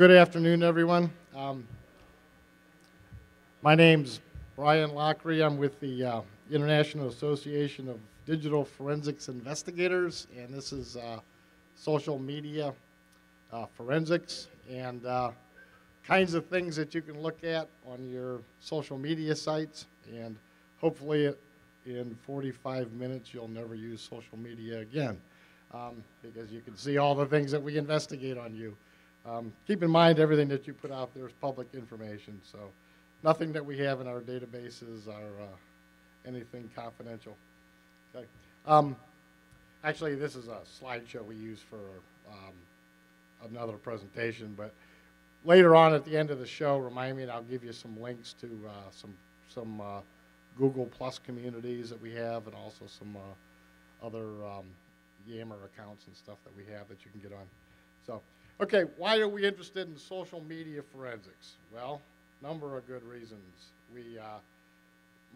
Good afternoon, everyone. My name's Brian Lockrey. I'm with the International Association of Digital Forensics Investigators, and this is social media forensics and kinds of things that you can look at on your social media sites. And hopefully in 45 minutes, you'll never use social media again because you can see all the things that we investigate on you. Keep in mind, everything that you put out there is public information, so nothing that we have in our databases are anything confidential. Okay. Actually, this is a slideshow we use for another presentation, but later on at the end of the show, remind me and I'll give you some links to some Google+ communities that we have, and also some other Yammer accounts and stuff that we have that you can get on. So, okay, why are we interested in social media forensics? Well, number of good reasons. We,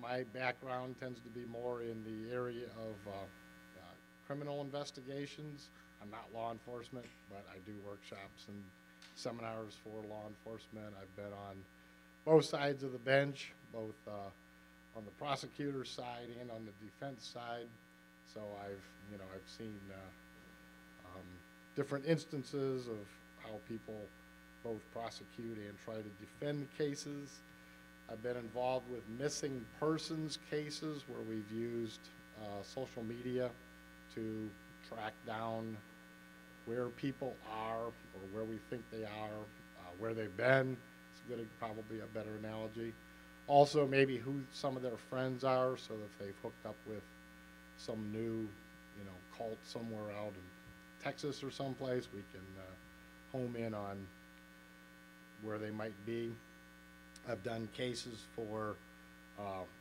my background tends to be more in the area of criminal investigations. I'm not law enforcement, but I do workshops and seminars for law enforcement. I've been on both sides of the bench, both on the prosecutor's side and on the defense side. So I've, you know, I've seen different instances of how people both prosecute and try to defend cases. I've been involved with missing persons cases where we've used social media to track down where people are or where we think they are, where they've been. It's good, probably a better analogy. Also maybe who some of their friends are, so if they've hooked up with some new, you know, cult somewhere out in Texas or someplace, we can home in on where they might be. I've done cases for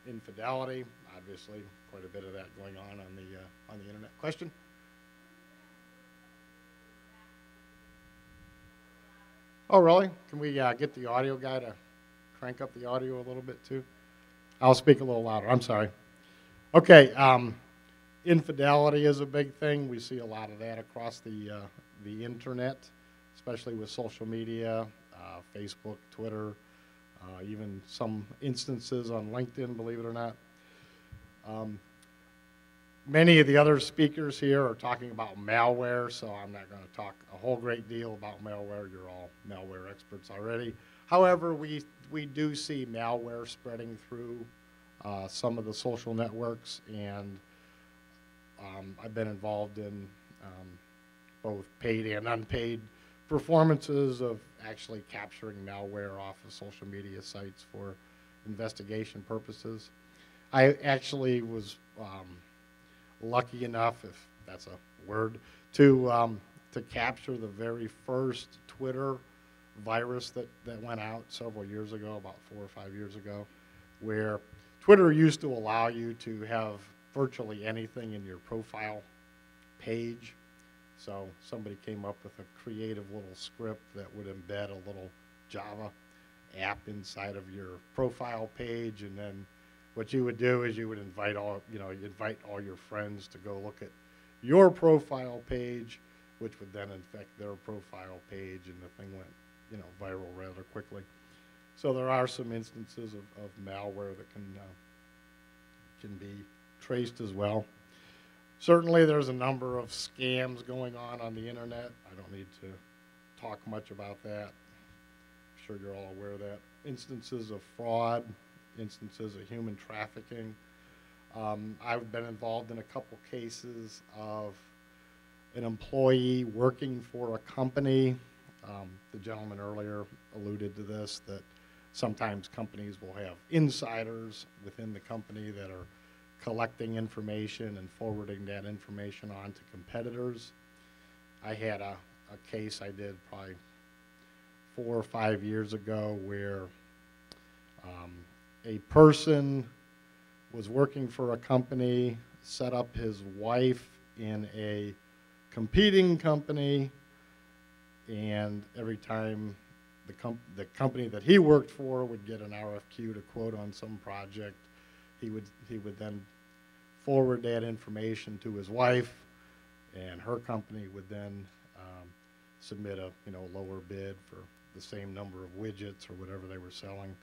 infidelity, obviously, quite a bit of that going on the internet. Question? Oh, really? Can we get the audio guy to crank up the audio a little bit too? I'll speak a little louder, I'm sorry. Okay. Infidelity is a big thing. We see a lot of that across the internet, especially with social media, Facebook, Twitter, even some instances on LinkedIn, believe it or not. Many of the other speakers here are talking about malware, so I'm not going to talk a whole great deal about malware. You're all malware experts already. However, we do see malware spreading through some of the social networks, and I've been involved in both paid and unpaid performances of actually capturing malware off of social media sites for investigation purposes. I actually was lucky enough, if that's a word, to capture the very first Twitter virus that went out several years ago, about 4 or 5 years ago, where Twitter used to allow you to have virtually anything in your profile page. So somebody came up with a creative little script that would embed a little Java app inside of your profile page, and then what you would do is you would invite all, you know, you invite all your friends to go look at your profile page, which would then infect their profile page, and the thing went, you know, viral rather quickly. So there are some instances of malware that can be traced as well. Certainly there's a number of scams going on the internet. I don't need to talk much about that. I'm sure you're all aware of that. Instances of fraud, instances of human trafficking. I've been involved in a couple cases of an employee working for a company. The gentleman earlier alluded to this, that sometimes companies will have insiders within the company that are collecting information and forwarding that information on to competitors. I had a case I did probably 4 or 5 years ago where a person was working for a company, set up his wife in a competing company, and every time the company that he worked for would get an RFQ to quote on some project, he would then forward that information to his wife, and her company would then submit a lower bid for the same number of widgets or whatever they were selling.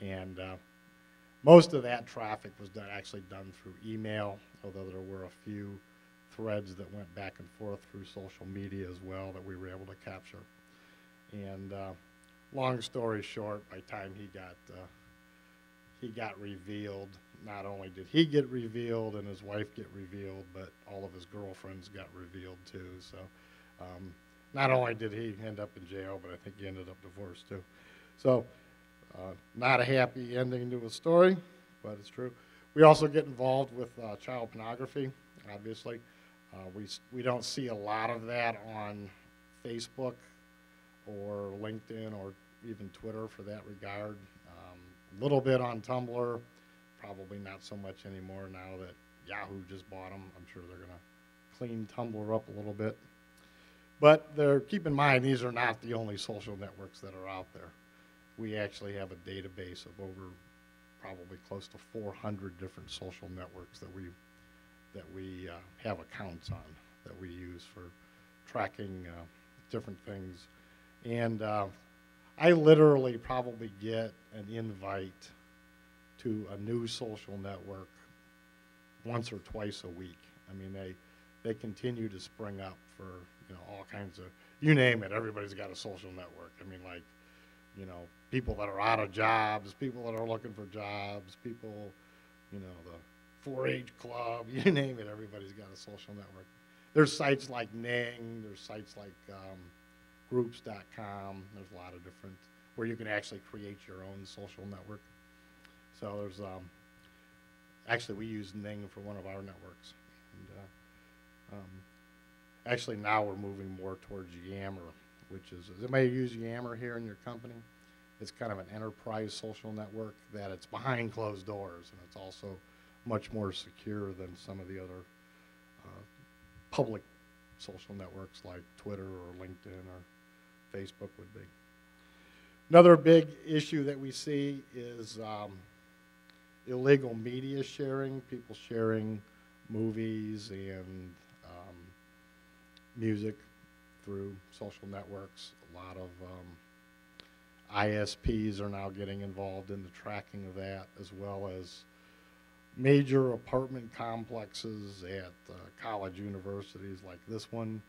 And most of that traffic was done, actually done through email, although there were a few threads that went back and forth through social media as well that we were able to capture. And long story short, by the time he got revealed, not only did he get revealed and his wife get revealed, but all of his girlfriends got revealed too. So not only did he end up in jail, but I think he ended up divorced too. So not a happy ending to a story, but it's true. We also get involved with child pornography, obviously. We don't see a lot of that on Facebook or LinkedIn or even Twitter for that regard. A little bit on Tumblr, probably not so much anymore now that Yahoo just bought them. I'm sure they're going to clean Tumblr up a little bit. But keep in mind, these are not the only social networks that are out there. We actually have a database of over probably close to 400 different social networks that we have accounts on, that we use for tracking different things. And I literally probably get an invite to a new social network once or twice a week. I mean, they continue to spring up for, you know, all kinds of, you name it, everybody's got a social network. I mean, like, you know, people that are out of jobs, people that are looking for jobs, people, you know, the 4-H club, you name it, everybody's got a social network. There's sites like Ning, there's sites like groups.com, there's a lot of different, where you can actually create your own social network. So there's, actually we use Ning for one of our networks. And, actually now we're moving more towards Yammer, which is, does anybody use Yammer here in your company? It's kind of an enterprise social network that it's behind closed doors, and it's also much more secure than some of the other public social networks like Twitter or LinkedIn or Facebook would be. Another big issue that we see is illegal media sharing, people sharing movies and music through social networks. A lot of ISPs are now getting involved in the tracking of that, as well as major apartment complexes at college universities like this one.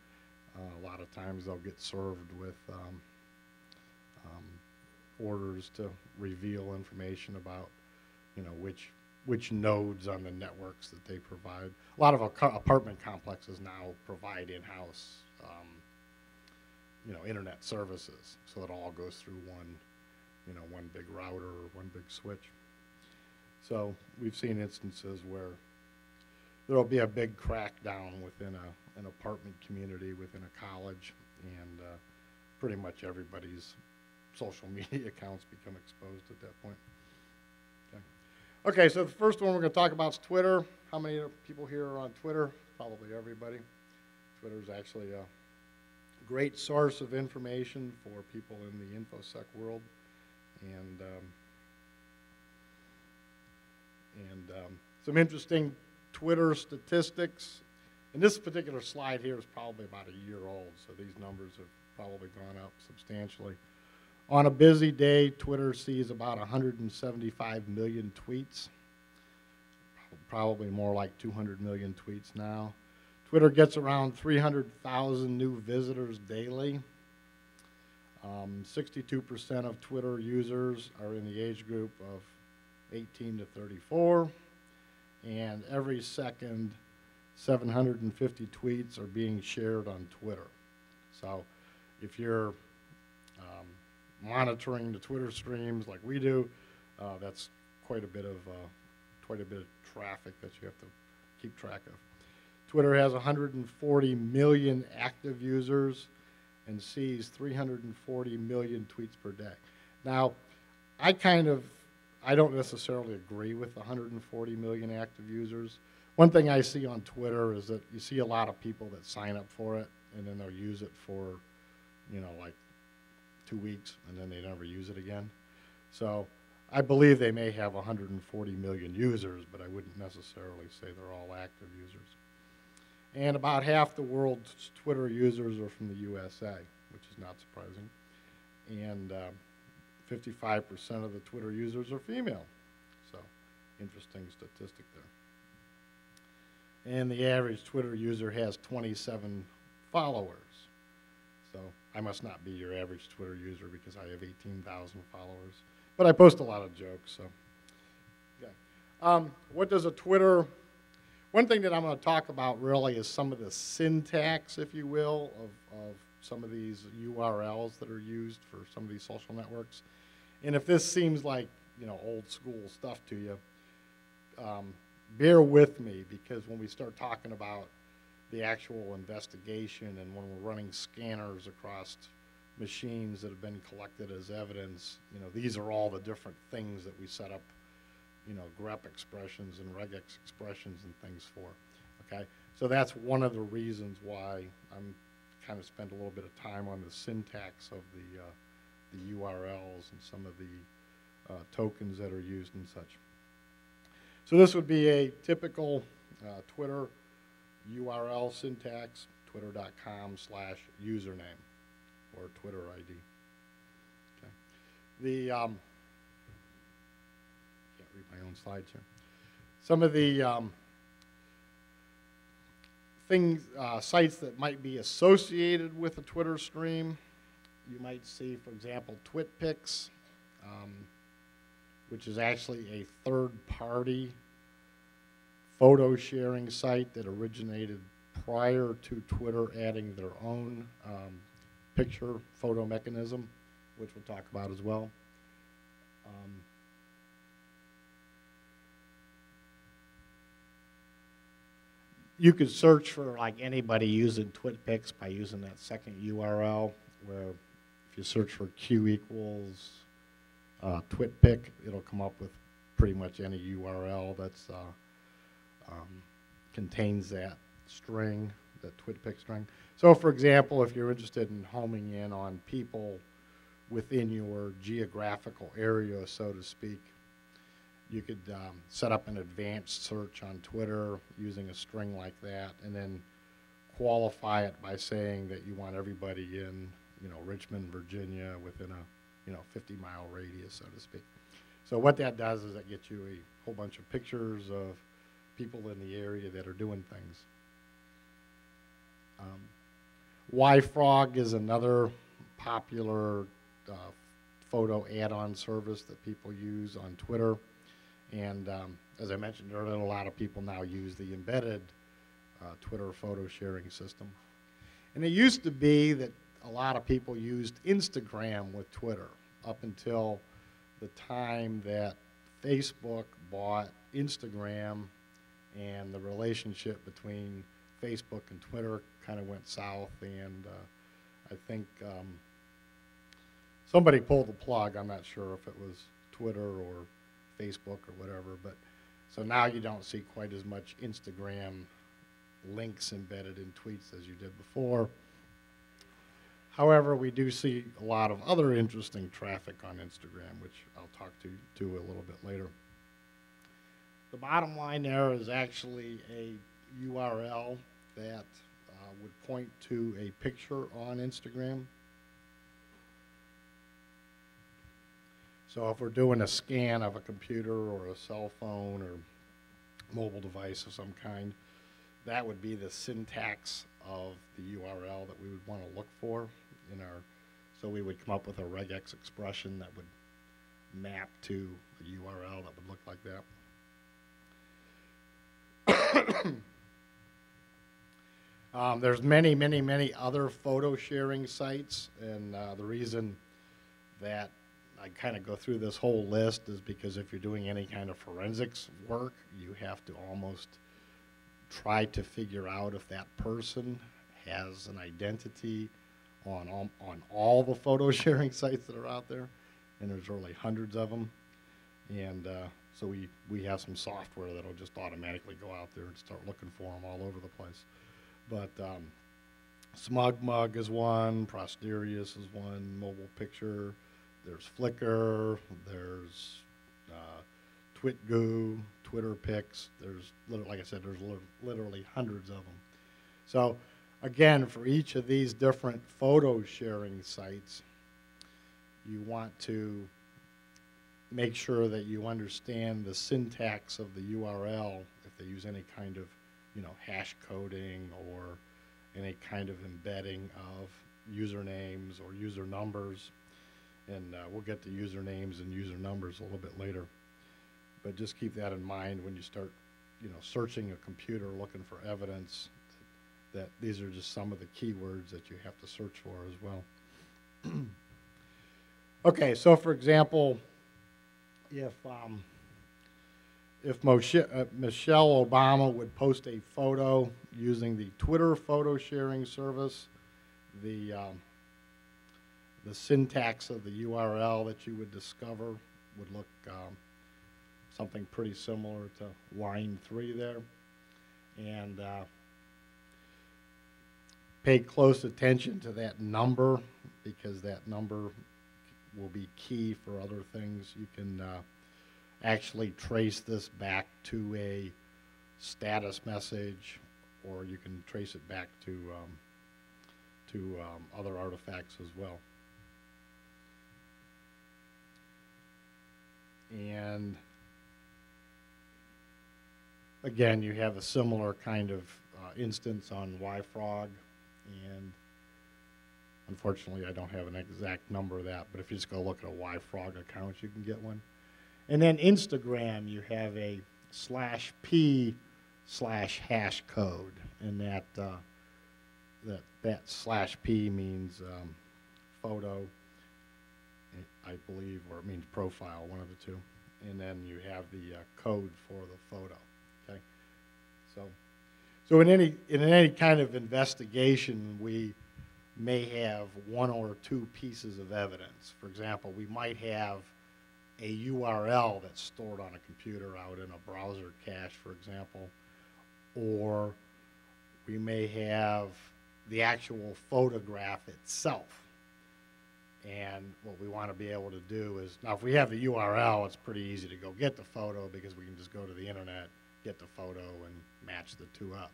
A lot of times they'll get served with orders to reveal information about, you know, which nodes on the networks that they provide. A lot of apartment complexes now provide in-house, you know, internet services, so that all goes through one, you know, one big router or one big switch. So we've seen instances where there'll be a big crackdown within an apartment community, within a college, and pretty much everybody's social media accounts become exposed at that point. Okay, so the first one we're going to talk about is Twitter. How many people here are on Twitter? Probably everybody. Twitter is actually a great source of information for people in the InfoSec world. And some interesting Twitter statistics. And this particular slide here is probably about a year old, so these numbers have probably gone up substantially. On a busy day, Twitter sees about 175 million tweets, probably more like 200 million tweets now. Twitter gets around 300,000 new visitors daily. 62% of Twitter users are in the age group of 18 to 34, and every second, 750 tweets are being shared on Twitter. So if you're monitoring the Twitter streams like we do, that's quite a bit of traffic that you have to keep track of. Twitter has 140 million active users and sees 340 million tweets per day. Now, I don't necessarily agree with 140 million active users. One thing I see on Twitter is that you see a lot of people that sign up for it, and then they'll use it for, you know, like 2 weeks, and then they never use it again. So I believe they may have 140 million users, but I wouldn't necessarily say they're all active users. And about half the world's Twitter users are from the USA, which is not surprising. and 55% of the Twitter users are female. So, interesting statistic there. And the average Twitter user has 27 followers. So, I must not be your average Twitter user because I have 18,000 followers. But I post a lot of jokes, so. Yeah. What does a Twitter... One thing that I'm going to talk about really is some of the syntax, if you will, of some of these URLs that are used for some of these social networks. And if this seems like, you know, old school stuff to you, bear with me, because when we start talking about the actual investigation and when we're running scanners across machines that have been collected as evidence, you know, these are all the different things that we set up, you know, grep expressions and regex expressions and things for, okay? So that's one of the reasons why I'm kind of spend a little bit of time on the syntax of the URLs and some of the tokens that are used and such. So this would be a typical Twitter URL syntax, twitter.com/username or Twitter ID. Okay. The can't read my own slides here. Some of the things, sites that might be associated with a Twitter stream, you might see, for example, TwitPics, which is actually a third-party photo sharing site that originated prior to Twitter adding their own picture photo mechanism, which we'll talk about as well. You could search for like anybody using TwitPics by using that second URL, where if you search for q = TwitPic, it'll come up with pretty much any URL that's contains that string, that TwitPic string. So for example, if you're interested in homing in on people within your geographical area, so to speak, you could set up an advanced search on Twitter using a string like that, and then qualify it by saying that you want everybody in, you know, Richmond, Virginia, within a, you know, 50-mile radius, so to speak. So what that does is it gets you a whole bunch of pictures of people in the area that are doing things. YFrog is another popular photo add-on service that people use on Twitter. And as I mentioned earlier, a lot of people now use the embedded Twitter photo sharing system. And it used to be that a lot of people used Instagram with Twitter up until the time that Facebook bought Instagram, and the relationship between Facebook and Twitter kind of went south, and I think somebody pulled the plug. I'm not sure if it was Twitter or Facebook or whatever, but so now you don't see quite as much Instagram links embedded in tweets as you did before. However, we do see a lot of other interesting traffic on Instagram, which I'll talk to a little bit later. The bottom line there is actually a URL that would point to a picture on Instagram. So if we're doing a scan of a computer or a cell phone or mobile device of some kind, that would be the syntax of the URL that we would want to look for in our, so we would come up with a regex expression that would map to a URL that would look like that. There's many, many, many other photo sharing sites, and the reason that I kind of go through this whole list is because if you're doing any kind of forensics work, you have to almost try to figure out if that person has an identity on all the photo sharing sites that are out there, and there's really hundreds of them. And so we have some software that'll just automatically go out there and start looking for them all over the place. But SmugMug is one, Prosterius is one, Mobile Picture. There's Flickr, there's TwitGoo, TwitterPics. There's, like I said, there's literally hundreds of them. So again, for each of these different photo sharing sites, you want to make sure that you understand the syntax of the URL if they use any kind of, you know, hash coding or any kind of embedding of usernames or user numbers. And we'll get to usernames and user numbers a little bit later. But just keep that in mind when you start, you know, searching a computer looking for evidence, that these are just some of the keywords that you have to search for as well. Okay, so for example, if Michelle Obama would post a photo using the Twitter photo sharing service, the syntax of the URL that you would discover would look something pretty similar to line 3 there. And pay close attention to that number, because that number will be key for other things. You can actually trace this back to a status message, or you can trace it back to other artifacts as well. And again, you have a similar kind of instance on YFrog. And unfortunately, I don't have an exact number of that, but if you just go look at a YFrog account, you can get one. And then Instagram, you have a /p/hash code, and that /p means photo, I believe, or it means profile, one of the two. And then you have the code for the photo. Okay, so in any kind of investigation, we may have one or two pieces of evidence. For example, we might have a URL that's stored on a computer out in a browser cache, for example, or we may have the actual photograph itself. And what we want to be able to do is, now if we have the URL, it's pretty easy to go get the photo, because we can just go to the internet, get the photo, and match the two up.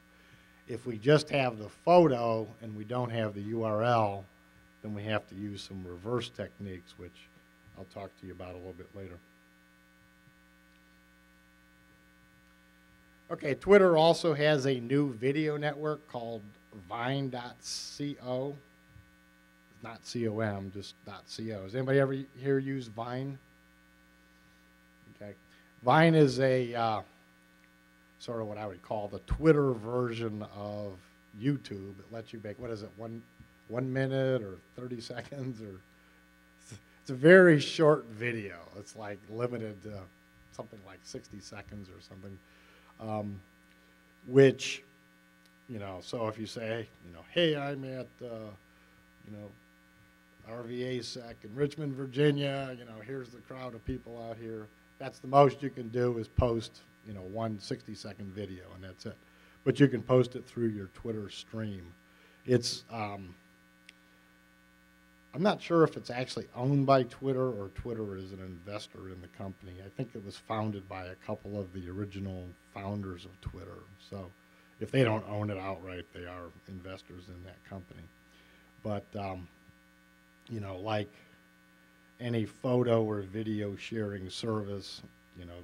If we just have the photo and we don't have the URL, then we have to use some reverse techniques, which I'll talk to you about a little bit later. Okay, Twitter also has a new video network called Vine.co. It's not .com, just .co. Has anybody ever here used Vine? Okay. Vine is a sort of what I would call the Twitter version of YouTube. It lets you make, what is it, one minute or 30 seconds? Or it's a very short video. It's like limited to something like 60 seconds or something, which, you know, so if you say, you know, hey, I'm at, you know, RVA Sec in Richmond, Virginia, you know, here's the crowd of people out here, that's the most you can do is post, you know, one 60-second video, and that's it. But you can post it through your Twitter stream. It's, I'm not sure if it's actually owned by Twitter or Twitter is an investor in the company. I think it was founded by a couple of the original founders of Twitter. So if they don't own it outright, they are investors in that company. But, you know, like any photo or video sharing service, you know,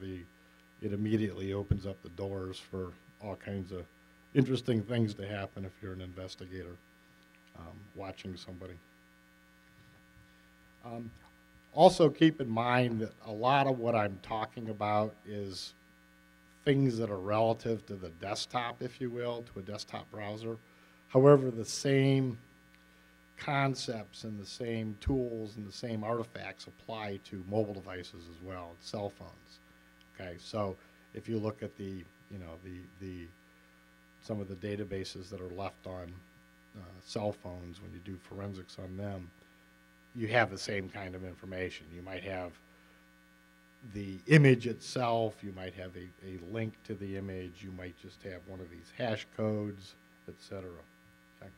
it immediately opens up the doors for all kinds of interesting things to happen if you're an investigator watching somebody. Also keep in mind that a lot of what I'm talking about is things that are relative to the desktop, if you will, to a desktop browser. However, the same concepts and the same tools and the same artifacts apply to mobile devices as well, cell phones. Okay, so if you look at the, you know, some of the databases that are left on cell phones when you do forensics on them, you have the same kind of information. You might have the image itself, you might have a link to the image, you might just have one of these hash codes, etc. Okay.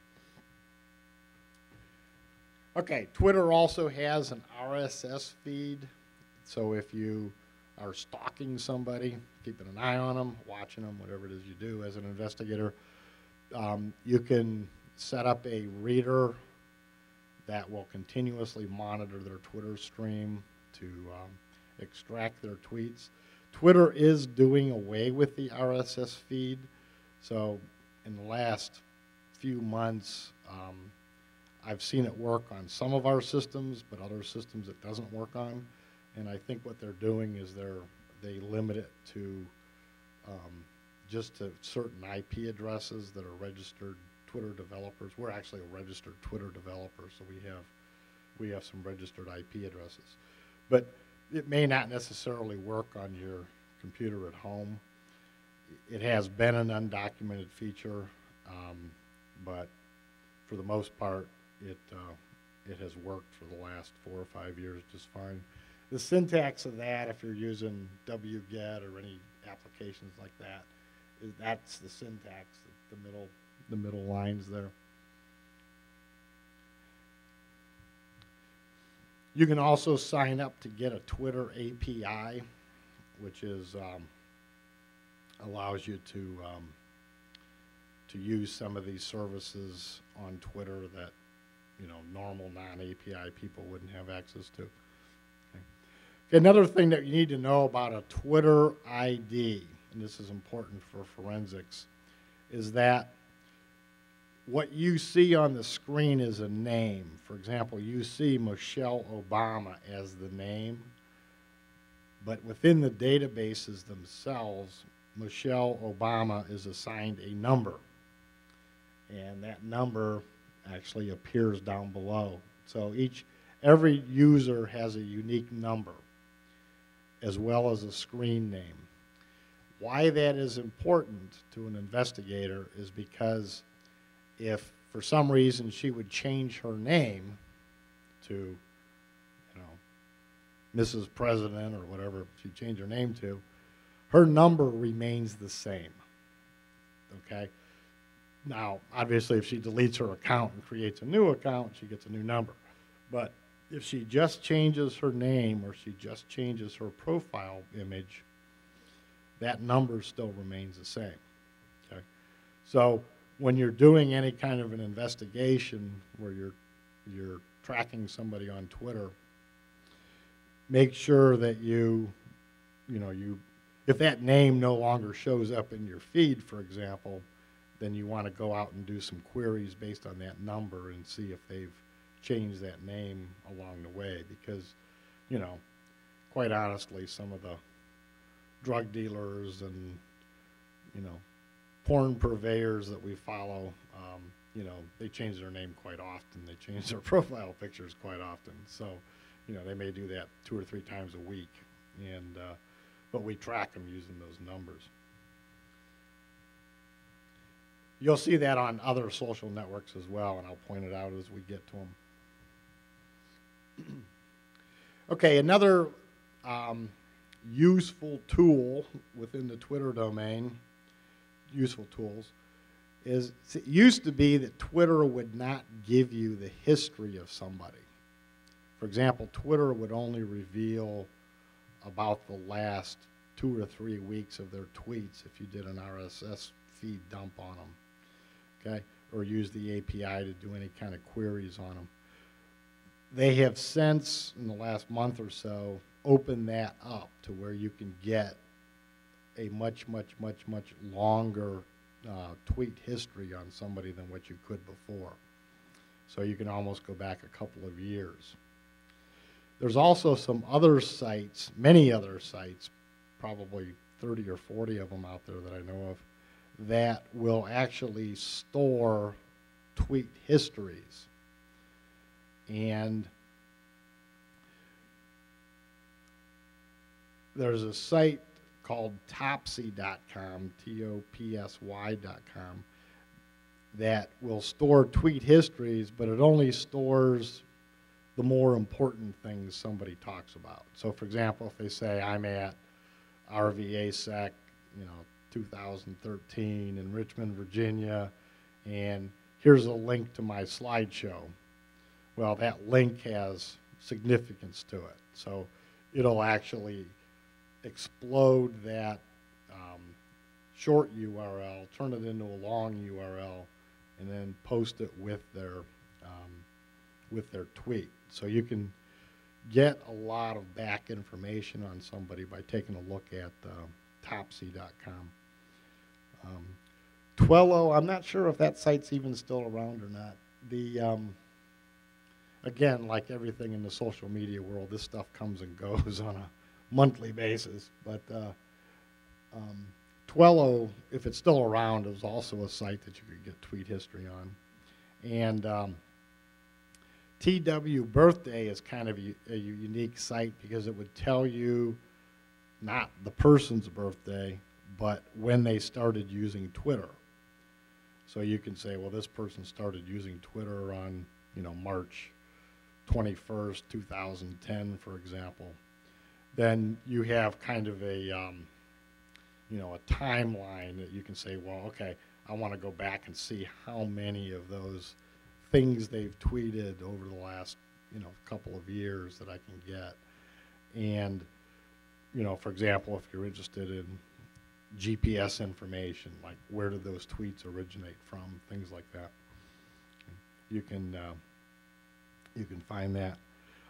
Okay, Twitter also has an RSS feed, so if you are stalking somebody, keeping an eye on them, watching them, whatever it is you do as an investigator, you can set up a reader that will continuously monitor their Twitter stream to extract their tweets. Twitter is doing away with the RSS feed. So in the last few months, I've seen it work on some of our systems, but other systems it doesn't work on. And I think what they're doing is they limit it to just to certain IP addresses that are registered Twitter developers. We're actually a registered Twitter developer, so we have some registered IP addresses. But it may not necessarily work on your computer at home. It has been an undocumented feature, but for the most part, it has worked for the last 4 or 5 years just fine. The syntax of that, if you're using wget or any applications like that, that's the syntax, the middle lines there. You can also sign up to get a Twitter API, which is allows you to use some of these services on Twitter that, you know, normal non-API people wouldn't have access to. Okay. Another thing that you need to know about a Twitter ID, and this is important for forensics, is that what you see on the screen is a name. For example, you see Michelle Obama as the name, but within the databases themselves, Michelle Obama is assigned a number, and that number actually appears down below. So every user has a unique number, as well as a screen name. Why that is important to an investigator is because if for some reason she would change her name to, you know, Mrs. President or whatever she changed her name to, her number remains the same, okay? Now, obviously, if she deletes her account and creates a new account, she gets a new number. But if she just changes her name or she just changes her profile image, that number still remains the same, okay? So when you're doing any kind of an investigation where you're tracking somebody on Twitter, make sure that you if that name no longer shows up in your feed, for example, then you want to go out and do some queries based on that number and see if they've changed that name along the way, because, you know, quite honestly, some of the drug dealers and, you know, porn purveyors that we follow, you know, they change their name quite often. They change their profile pictures quite often. So, you know, they may do that 2 or 3 times a week, and but we track them using those numbers. You'll see that on other social networks as well, and I'll point it out as we get to them. Okay, another useful tool within the Twitter domain, useful tools, is it used to be that Twitter would not give you the history of somebody. For example, Twitter would only reveal about the last 2 or 3 weeks of their tweets if you did an RSS feed dump on them, okay, or use the API to do any kind of queries on them. They have since, in the last month or so, opened that up to where you can get a much, much, much, much longer tweet history on somebody than what you could before. So you can almost go back a couple of years. There's also some other sites, many other sites, probably 30 or 40 of them out there that I know of, that will actually store tweet histories. And there's a site called topsy.com, T-O-P-S-Y.com, that will store tweet histories, but it only stores the more important things somebody talks about. So for example, if they say, I'm at RVA Sec, you know, 2013 in Richmond, Virginia, and here's a link to my slideshow. Well, that link has significance to it. So it'll actually explode that short URL, turn it into a long URL, and then post it with their with their tweet. So you can get a lot of back information on somebody by taking a look at topsy.com. Twello, I'm not sure if that site's even still around or not. The again, like everything in the social media world, this stuff comes and goes on a monthly basis. But Twello, if it's still around, is also a site that you could get tweet history on. And TW Birthday is kind of a unique site because it would tell you not the person's birthday, but when they started using Twitter. So you can say, well, this person started using Twitter on, you know, March 21st, 2010, for example. Then you have kind of a, you know, a timeline that you can say, well, okay, I want to go back and see how many of those things they've tweeted over the last, you know, couple of years that I can get. And, you know, for example, if you're interested in GPS information, like where did those tweets originate from, things like that, you can find that.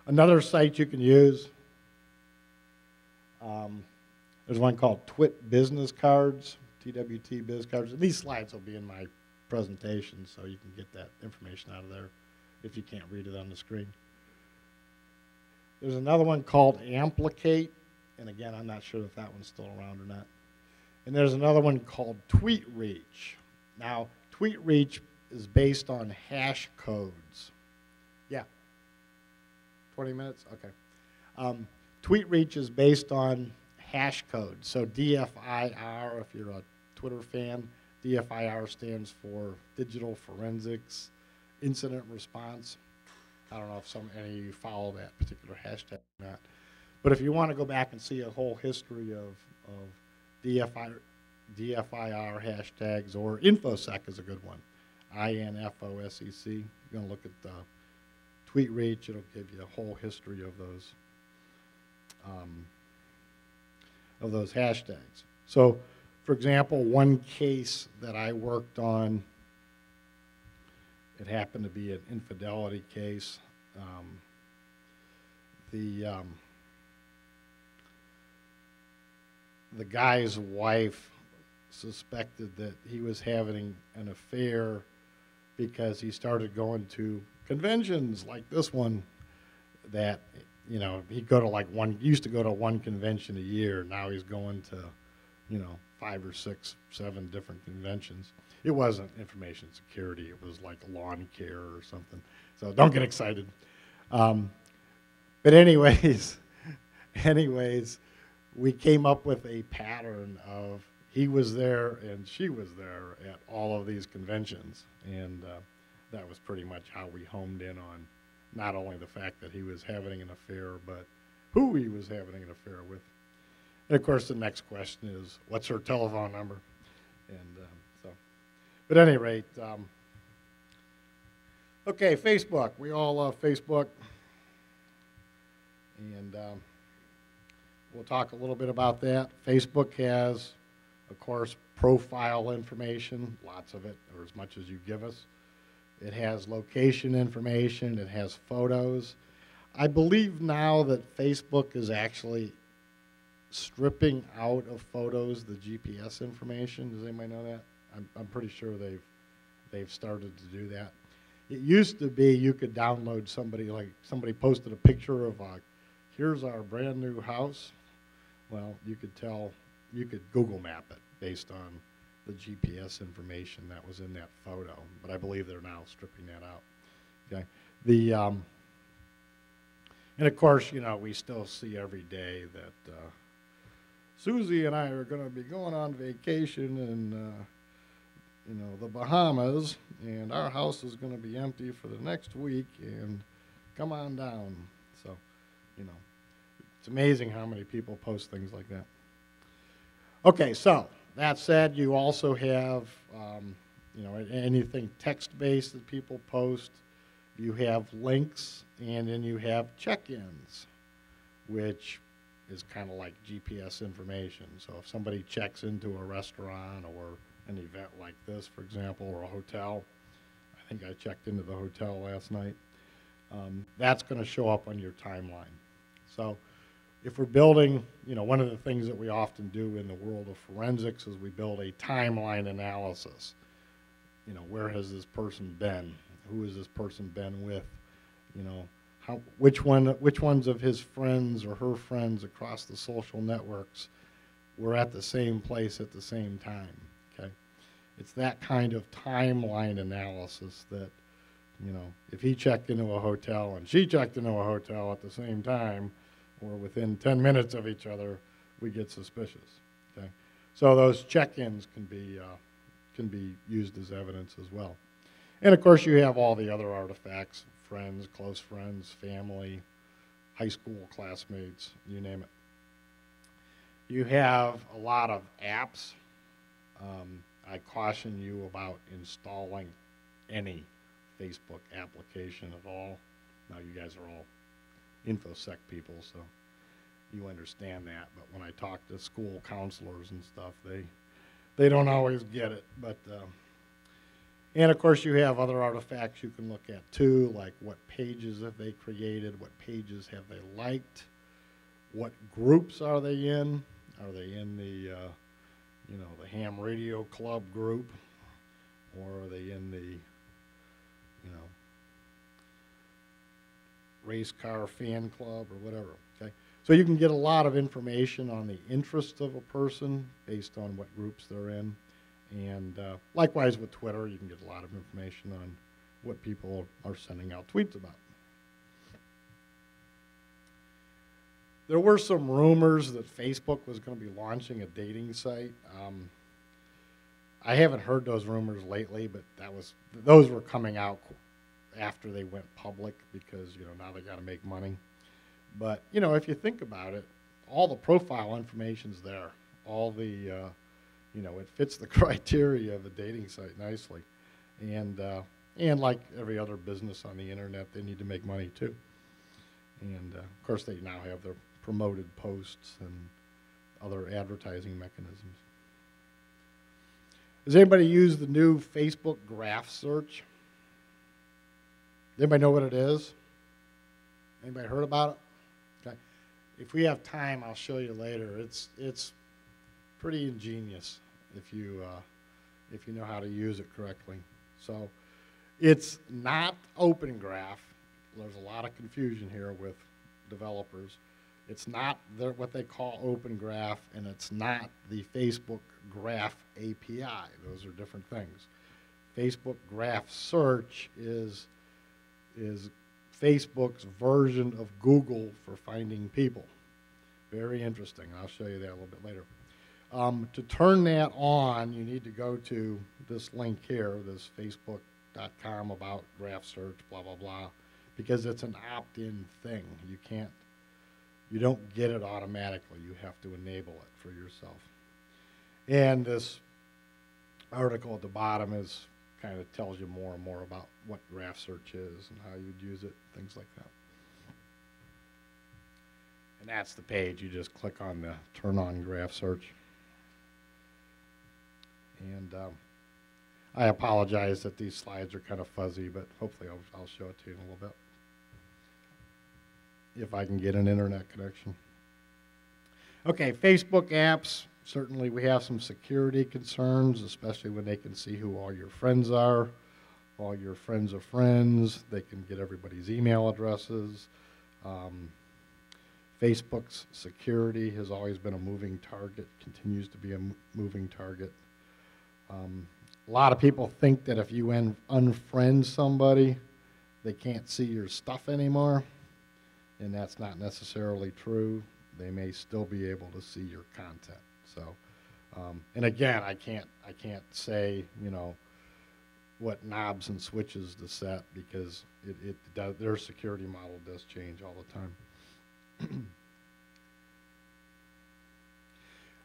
Another site you can use, there's one called Twit Business Cards, TWT Biz Cards. These slides will be in my presentation, so you can get that information out of there if you can't read it on the screen. There's another one called Amplicate, and again, I'm not sure if that one's still around or not. And there's another one called Tweet Reach. Now, Tweet Reach is based on hash codes. Yeah, 20 minutes, okay. Tweet Reach is based on hash codes. So DFIR, if you're a Twitter fan, DFIR stands for Digital Forensics Incident Response. I don't know if any of you follow that particular hashtag or not. But if you want to go back and see a whole history of DFIR hashtags, or InfoSec is a good one, INFOSEC. You're going to look at the Tweet Reach. It'll give you a whole history of those hashtags. So, for example, one case that I worked on, it happened to be an infidelity case. The guy's wife suspected that he was having an affair because he started going to conventions like this one that, you know, he'd go to like one, used to go to one convention a year. Now he's going to, you know, 5 or 6, 7 different conventions. It wasn't information security. It was like lawn care or something. So don't get excited. But anyways, we came up with a pattern of he was there and she was there at all of these conventions. And that was pretty much how we homed in on not only the fact that he was having an affair, but who he was having an affair with. And of course, the next question is, what's her telephone number? And so, but at any rate, okay, Facebook. We all love Facebook. And we'll talk a little bit about that. Facebook has, of course, profile information, lots of it, or as much as you give us. It has location information. It has photos. I believe now that Facebook is actually stripping out of photos the GPS information. Does anybody know that? I'm pretty sure they've started to do that. It used to be you could download somebody posted a picture of here's our brand new house. Well, you could Google map it based on the GPS information that was in that photo, but I believe they're now stripping that out. Okay, the and of course, you know, we still see every day that Susie and I are going to be going on vacation in, you know, the Bahamas, and our house is going to be empty for the next week, and come on down. So, you know, it's amazing how many people post things like that. Okay, so that said, you also have, you know, anything text-based that people post. You have links, and then you have check-ins, which is kind of like GPS information. So if somebody checks into a restaurant or an event like this, for example, or a hotel, I think I checked into the hotel last night. That's going to show up on your timeline. So if we're building, one of the things that we often do in the world of forensics is we build a timeline analysis. Where has this person been? Who has this person been with? Which ones of his friends or her friends across the social networks were at the same place at the same time, okay? It's that kind of timeline analysis that, if he checked into a hotel and she checked into a hotel at the same time or within 10 minutes of each other, we get suspicious, okay? So those check-ins can be used as evidence as well. And of course, you have all the other artifacts, friends, close friends, family, high school classmates, you name it. You have a lot of apps. I caution you about installing any Facebook application at all. Now, you guys are all InfoSec people, so you understand that. But when I talk to school counselors and stuff, they don't always get it. But and of course, you have other artifacts you can look at too, like what pages have they created, what pages have they liked, what groups are they in? Are they in the, the ham radio club group, or are they in the, race car fan club or whatever? Okay, so you can get a lot of information on the interests of a person based on what groups they're in. And likewise with Twitter, you can get a lot of information on what people are sending out tweets about. There were some rumors that Facebook was going to be launching a dating site. I haven't heard those rumors lately, but those were coming out after they went public because now they got to make money. But if you think about it, all the profile information's there, all the it fits the criteria of a dating site nicely. And like every other business on the internet, they need to make money too. And of course, they now have their promoted posts and other advertising mechanisms. Does anybody use the new Facebook graph search? Does anybody know what it is? Anybody heard about it? Okay. If we have time, I'll show you later. It's pretty ingenious if you know how to use it correctly. So it's not Open Graph. There's a lot of confusion here with developers. It's not what they call Open Graph, and it's not the Facebook Graph API. Those are different things. Facebook Graph Search is Facebook's version of Google for finding people. Very interesting. I'll show you that a little bit later. To turn that on, you need to go to this link here, this facebook.com about graph search, blah, blah, blah, because it's an opt-in thing. You don't get it automatically. You have to enable it for yourself. And this article at the bottom tells you more and more about what graph search is and how you'd use it, things like that. And that's the page. You just click on the turn on graph search. And I apologize that these slides are kind of fuzzy, but hopefully I'll show it to you in a little bit, if I can get an internet connection. Okay, Facebook apps. Certainly we have some security concerns, especially when they can see who all your friends are. All your friends are friends. They can get everybody's email addresses. Facebook's security has always been a moving target, continues to be a moving target. A lot of people think that if you unfriend somebody, they can't see your stuff anymore, and that's not necessarily true. They may still be able to see your content. So, and again, I can't say what knobs and switches to set because it does, their security model does change all the time.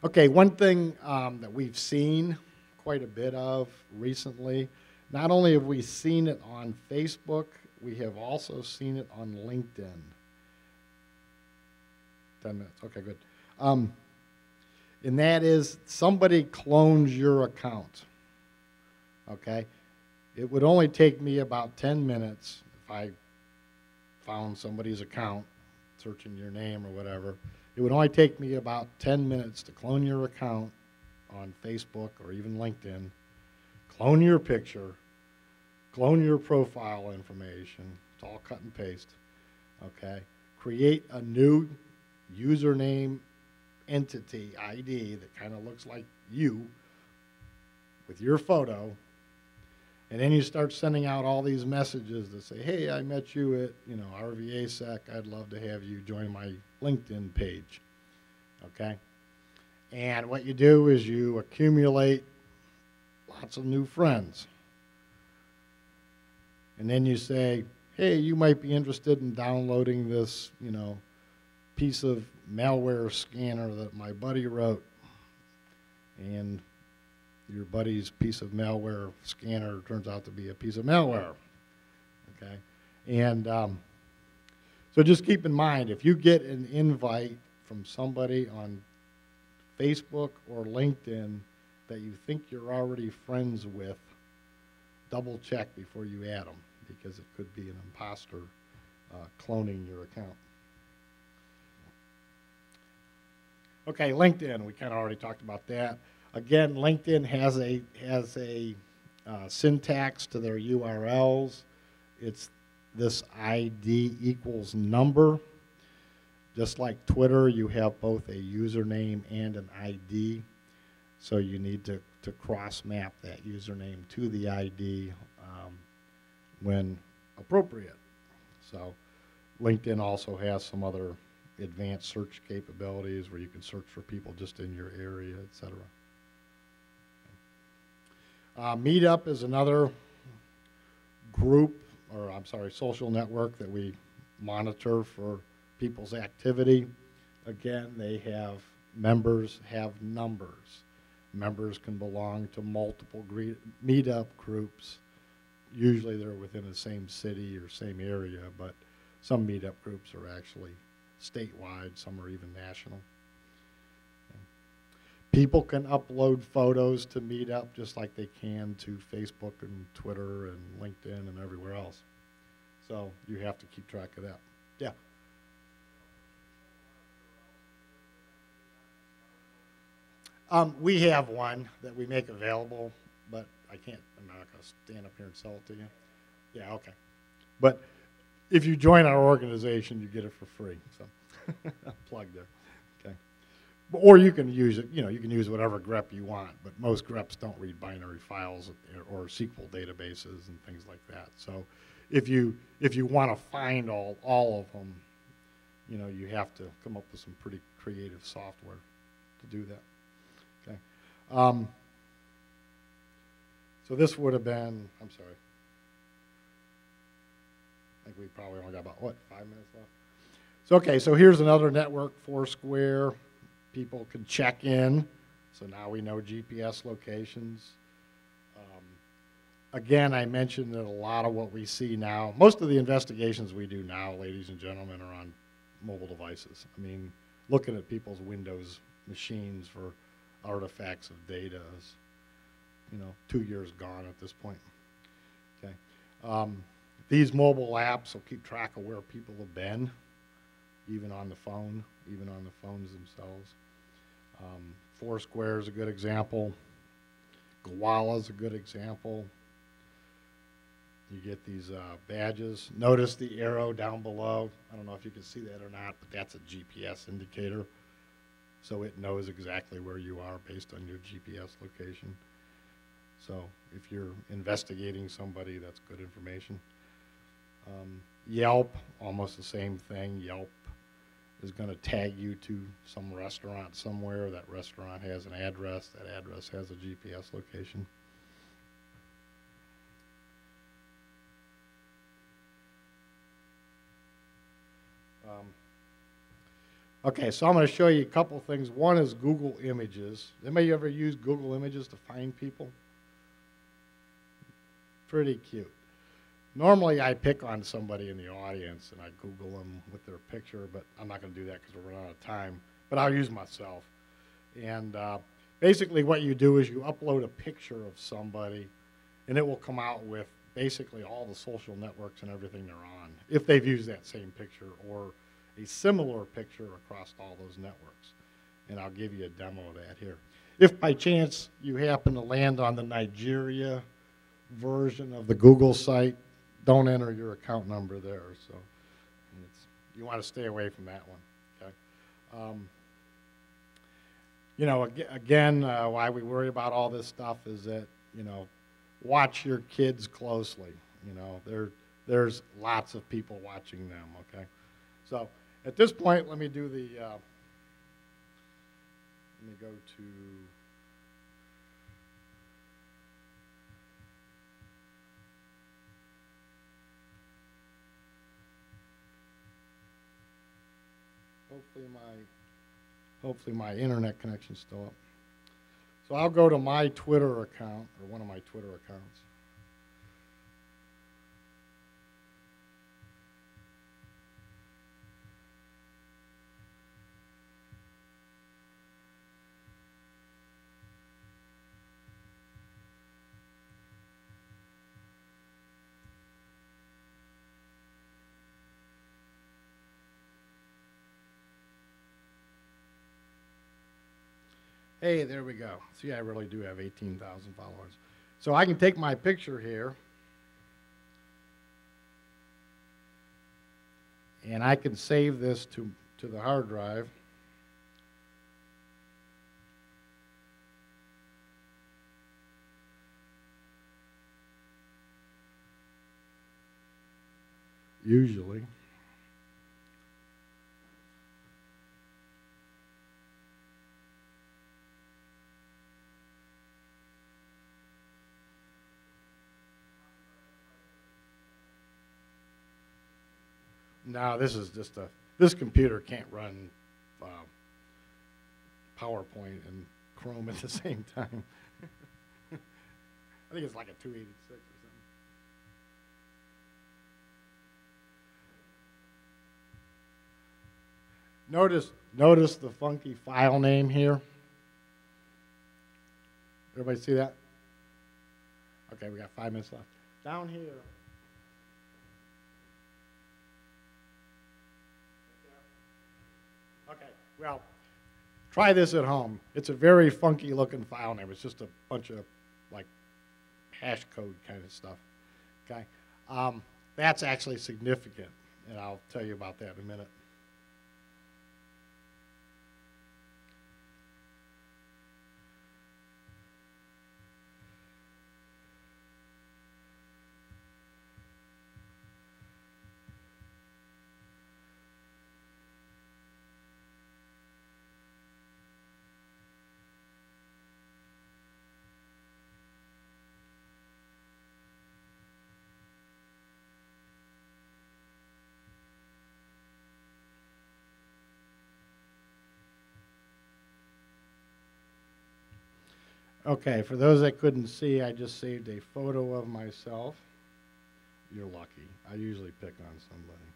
Okay, one thing that we've seen quite a bit of recently, not only have we seen it on Facebook, we have also seen it on LinkedIn. 10 minutes, okay, good. And that is somebody clones your account, okay? It would only take me about 10 minutes if I found somebody's account, searching your name or whatever, it would only take me about 10 minutes to clone your account on Facebook or even LinkedIn, clone your picture, clone your profile information, it's all cut and paste, okay? Create a new username entity ID that kind of looks like you with your photo, and then you start sending out all these messages that say, hey, I met you at, you know, RVA Sec, I'd love to have you join my LinkedIn page, okay? And what you do is you accumulate lots of new friends. And then you say, hey, you might be interested in downloading this, you know, piece of malware scanner that my buddy wrote. And your buddy's piece of malware scanner turns out to be a piece of malware, okay? And so just keep in mind, if you get an invite from somebody on Facebook or LinkedIn that you think you're already friends with, double check before you add them, because it could be an imposter cloning your account. Okay, LinkedIn, we kind of already talked about that. Again, LinkedIn has a syntax to their URLs. It's this ID equals number. Just like Twitter, you have both a username and an ID, so you need to cross-map that username to the ID when appropriate. So LinkedIn also has some other advanced search capabilities where you can search for people just in your area, etc. Meetup is another group, or I'm sorry, social network that we monitor for people's activity. Again, they have members have numbers. Members can belong to multiple meetup groups. Usually they're within the same city or same area, but some meetup groups are actually statewide, some are even national. People can upload photos to Meetup just like they can to Facebook and Twitter and LinkedIn and everywhere else. So you have to keep track of that. Yeah. We have one that we make available, but I can't, I'm not going to stand up here and sell it to you. Yeah, okay. But if you join our organization, you get it for free. So plug there. Or you can use it, you know, you can use whatever grep you want, but most greps don't read binary files or SQL databases and things like that. So if you want to find all of them, you know, you have to come up with some pretty creative software to do that. Okay. So this would have been, I'm sorry, I think we probably only got about, what, 5 minutes left? So, okay, so here's another network, Foursquare. People can check in, so now we know GPS locations. Again, I mentioned that a lot of what we see now, most of the investigations we do now, ladies and gentlemen, are on mobile devices. I mean, looking at people's Windows machines for artifacts of data is, you know, 2 years gone at this point, okay? These mobile apps will keep track of where people have been, even on the phone, even on the phones themselves. Foursquare is a good example. Gowalla is a good example. You get these badges. Notice the arrow down below. I don't know if you can see that or not, but that's a GPS indicator. So it knows exactly where you are based on your GPS location. So if you're investigating somebody, that's good information. Yelp, almost the same thing. Yelp is going to tag you to some restaurant somewhere. That restaurant has an address. That address has a GPS location. Okay, so I'm going to show you a couple things. One is Google Images. Anybody ever use Google Images to find people? Pretty cute. Normally, I pick on somebody in the audience and I Google them with their picture, but I'm not going to do that because we're running out of time. But I'll use myself. And basically what you do is you upload a picture of somebody and it will come out with basically all the social networks and everything they're on, if they've used that same picture or a similar picture across all those networks. And I'll give you a demo of that here. If by chance you happen to land on the Nigeria version of the Google site, don't enter your account number there. So you want to stay away from that one. Okay? You know, again, why we worry about all this stuff is that, you know, watch your kids closely. You know, there's lots of people watching them, okay? So at this point, let me do the, let me go to, hopefully my internet connection's still up. So I'll go to my Twitter account, or one of my Twitter accounts. Hey, there we go. See, I really do have 18,000 followers. So I can take my picture here, and I can save this to the hard drive. Usually. Now this is just a, this computer can't run PowerPoint and Chrome at the same time. I think it's like a 286 or something. Notice the funky file name here. Everybody see that? Okay, we got 5 minutes left. Down here. Well, try this at home. It's a very funky looking file name. It's just a bunch of like hash code kind of stuff, okay? That's actually significant, and I'll tell you about that in a minute. Okay, for those that couldn't see, I just saved a photo of myself. You're lucky. I usually pick on somebody.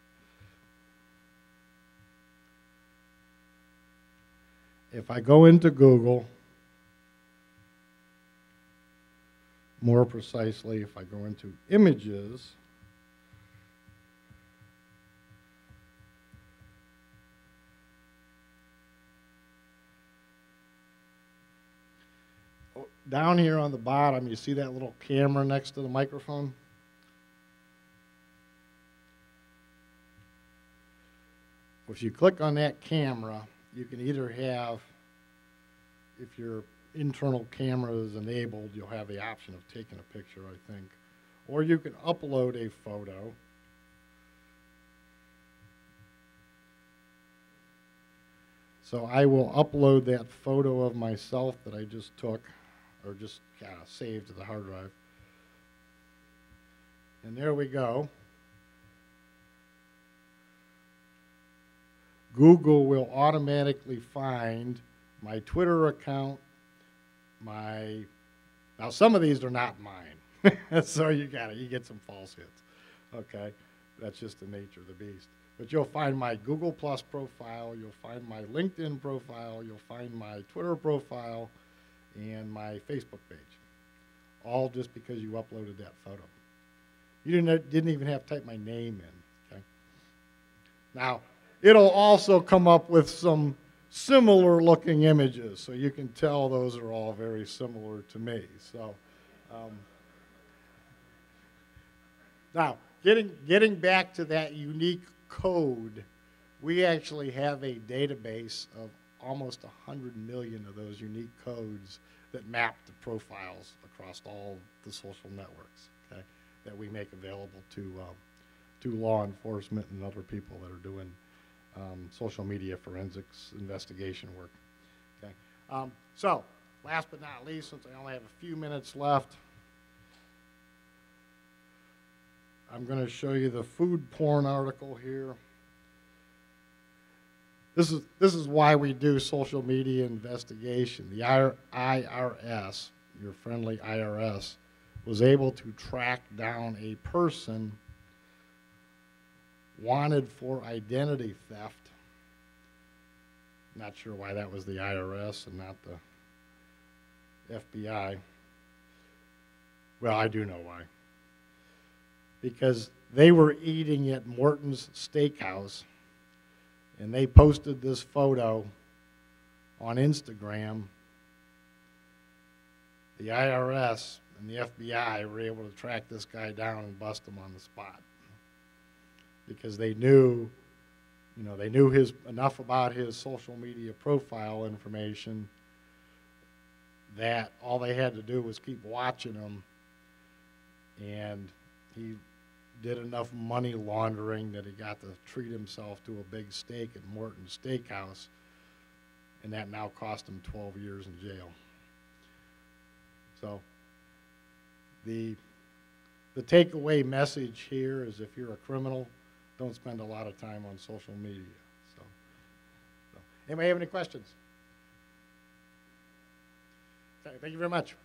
If I go into Google, more precisely, if I go into Images, down here on the bottom, you see that little camera next to the microphone? If you click on that camera, you can either have, if your internal camera is enabled, you'll have the option of taking a picture, I think. Or you can upload a photo. So I will upload that photo of myself that I just took, or just kind of saved to the hard drive. And there we go. Google will automatically find my Twitter account, my, now some of these are not mine. So you get some false hits. Okay, that's just the nature of the beast. But you'll find my Google+ profile, you'll find my LinkedIn profile, you'll find my Twitter profile, and my Facebook page, all just because you uploaded that photo. You didn't even have to type my name in. Okay? Now, it'll also come up with some similar looking images, so you can tell those are all very similar to me. So, now, getting back to that unique code, we actually have a database of almost 100 million of those unique codes that map to profiles across all the social networks, okay, that we make available to law enforcement and other people that are doing social media forensics investigation work. Okay. So, last but not least, since I only have a few minutes left, I'm going to show you the food porn article here. This is why we do social media investigation. The IRS, your friendly IRS, was able to track down a person wanted for identity theft. Not sure why that was the IRS and not the FBI. Well, I do know why. Because they were eating at Morton's Steakhouse, and they posted this photo on Instagram. The IRS and the FBI were able to track this guy down and bust him on the spot, because they knew, you know, they knew enough about his social media profile information that all they had to do was keep watching him, and he did enough money laundering that he got to treat himself to a big steak at Morton's Steakhouse, and that now cost him 12 years in jail. So the takeaway message here is, if you're a criminal, don't spend a lot of time on social media. So anybody have any questions? Okay, thank you very much.